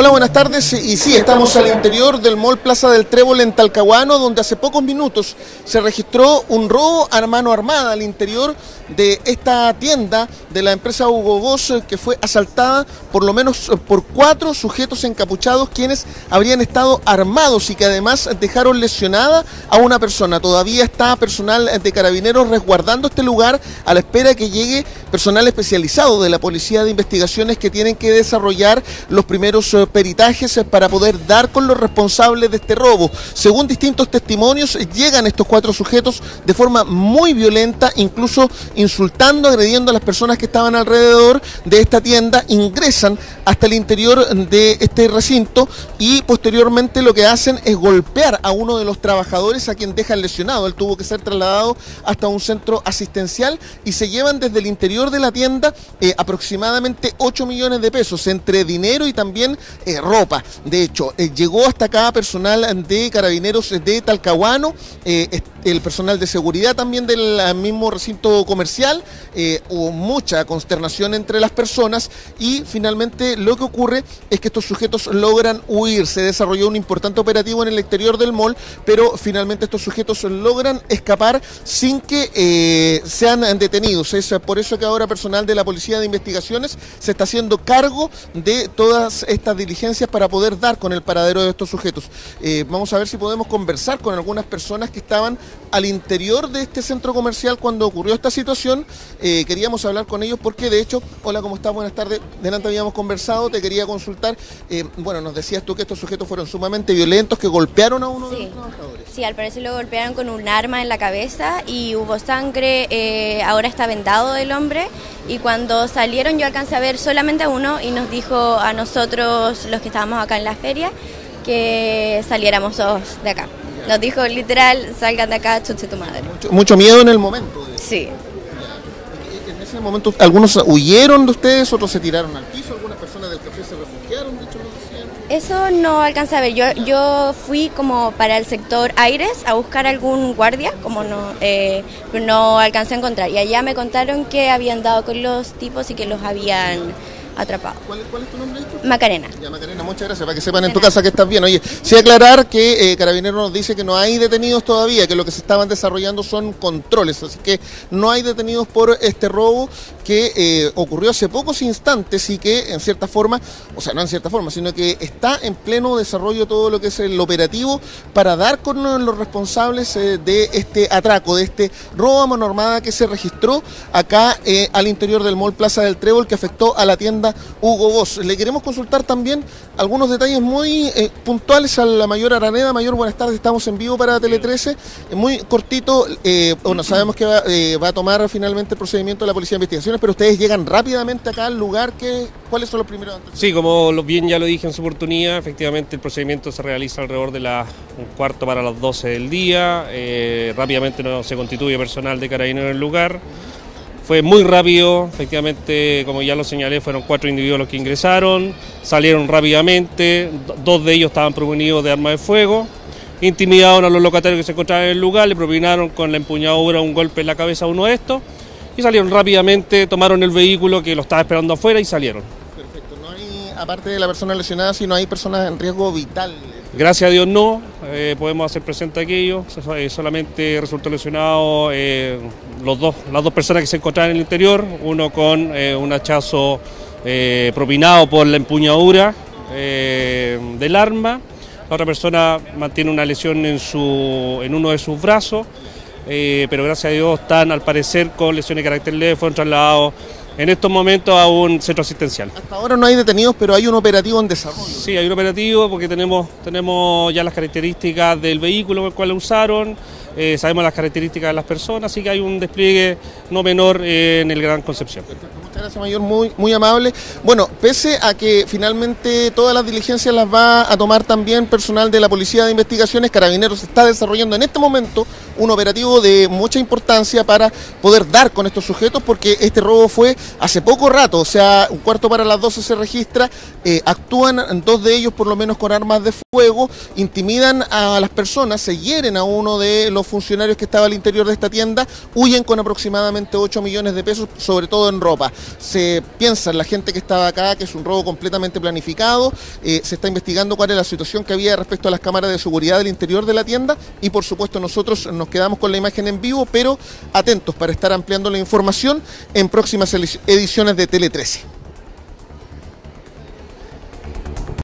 Hola, buenas tardes. Y sí, estamos al interior del Mall Plaza del Trébol en Talcahuano, donde hace pocos minutos se registró un robo a mano armada al interior de esta tienda de la empresa Hugo Boss, que fue asaltada por lo menos por 4 sujetos encapuchados, quienes habrían estado armados y que además dejaron lesionada a una persona. Todavía está personal de Carabineros resguardando este lugar a la espera de que llegue personal especializado de la Policía de Investigaciones, que tienen que desarrollar los primeros peritajes para poder dar con los responsables de este robo. Según distintos testimonios, llegan estos 4 sujetos de forma muy violenta, incluso insultando, agrediendo a las personas que estaban alrededor de esta tienda. Ingresan hasta el interior de este recinto y posteriormente lo que hacen es golpear a uno de los trabajadores, a quien dejan lesionado. Él tuvo que ser trasladado hasta un centro asistencial, y se llevan desde el interior de la tienda aproximadamente 8 millones de pesos entre dinero y también ropa. De hecho, llegó hasta acá personal de Carabineros de Talcahuano, el personal de seguridad también del mismo recinto comercial. Hubo mucha consternación entre las personas y finalmente lo que ocurre es que estos sujetos logran huir. Se desarrolló un importante operativo en el exterior del mall, pero finalmente estos sujetos logran escapar sin que sean detenidos. Es por eso que ahora personal de la Policía de Investigaciones se está haciendo cargo de todas estas diligencias para poder dar con el paradero de estos sujetos. Vamos a ver si podemos conversar con algunas personas que estaban al interior de este centro comercial cuando ocurrió esta situación. Queríamos hablar con ellos porque, de hecho, hola, ¿cómo estás? Buenas tardes. Delante habíamos conversado, te quería consultar. Bueno, nos decías tú que estos sujetos fueron sumamente violentos, que golpearon a uno de los trabajadores. Sí, al parecer lo golpearon con un arma en la cabeza y hubo sangre. Ahora está vendado el hombre, y cuando salieron yo alcancé a ver solamente a uno y nos dijo a nosotros, los que estábamos acá en la feria, que saliéramos todos de acá. Nos dijo literal, salgan de acá, chuche tu madre. Mucho miedo en el momento. Sí. En ese momento, ¿algunos huyeron de ustedes, otros se tiraron al piso, algunas personas del café se refugiaron? De hecho, no hicieron. Eso no alcancé a ver. Yo fui como para el sector Aires a buscar algún guardia, como pero no alcancé a encontrar. Y allá me contaron que habían dado con los tipos y que los habían atrapado. ¿Cuál es tu nombre? Macarena. Ya, Macarena, muchas gracias. Para que sepan en tu casa que estás bien. Oye, sí aclarar que Carabineros nos dice que no hay detenidos todavía, que lo que se estaban desarrollando son controles, así que no hay detenidos por este robo que ocurrió hace pocos instantes y que en cierta forma, o sea, no en cierta forma, sino que está en pleno desarrollo todo lo que es el operativo para dar con los responsables de este atraco, de este robo a mano armada que se registró acá al interior del Mall Plaza del Trébol, que afectó a la tienda Hugo Boss. Le queremos consultar también algunos detalles muy puntuales a la Mayor Araneda. Mayor, buenas tardes, estamos en vivo para Tele 13, muy cortito. Bueno, sabemos que va a tomar finalmente el procedimiento de la Policía de Investigaciones, pero ustedes llegan rápidamente acá al lugar. ¿Cuáles son los primeros antecedentes? Sí, como bien ya lo dije en su oportunidad, efectivamente el procedimiento se realiza alrededor de las 1:15 para las 12 del día. Rápidamente se constituye personal de Carabineros en el lugar. Fue muy rápido, efectivamente, como ya lo señalé, fueron 4 individuos los que ingresaron, salieron rápidamente, 2 de ellos estaban provenidos de armas de fuego, intimidaron a los locatarios que se encontraban en el lugar, le propinaron con la empuñadura un golpe en la cabeza a uno de estos y salieron rápidamente, tomaron el vehículo que lo estaba esperando afuera y salieron. Perfecto, no hay, aparte de la persona lesionada, sino hay personas en riesgo vital. Gracias a Dios no, podemos hacer presente aquello. Solamente resultó lesionado las dos personas que se encontraban en el interior, uno con un hachazo propinado por la empuñadura del arma, la otra persona mantiene una lesión en uno de sus brazos, pero gracias a Dios están al parecer con lesiones de carácter leve, fueron trasladados en estos momentos a un centro asistencial. Hasta ahora no hay detenidos, pero hay un operativo en desarrollo. Sí, hay un operativo porque tenemos ya las características del vehículo el cual usaron, sabemos las características de las personas, así que hay un despliegue no menor en el Gran Concepción. Muchas gracias, Mayor, muy amable. Bueno, pese a que finalmente todas las diligencias las va a tomar también personal de la Policía de Investigaciones, Carabineros está desarrollando en este momento un operativo de mucha importancia para poder dar con estos sujetos, porque este robo fue hace poco rato, o sea, 1:15 para las 12 se registra. Actúan 2 de ellos por lo menos con armas de fuego, intimidan a las personas, se hieren a uno de los funcionarios que estaba al interior de esta tienda, huyen con aproximadamente 8 millones de pesos, sobre todo en ropa. se piensa en la gente que estaba acá, que es un robo completamente planificado, se está investigando cuál es la situación que había respecto a las cámaras de seguridad del interior de la tienda y por supuesto nosotros nos quedamos con la imagen en vivo, pero atentos para estar ampliando la información en próximas ediciones de Tele 13.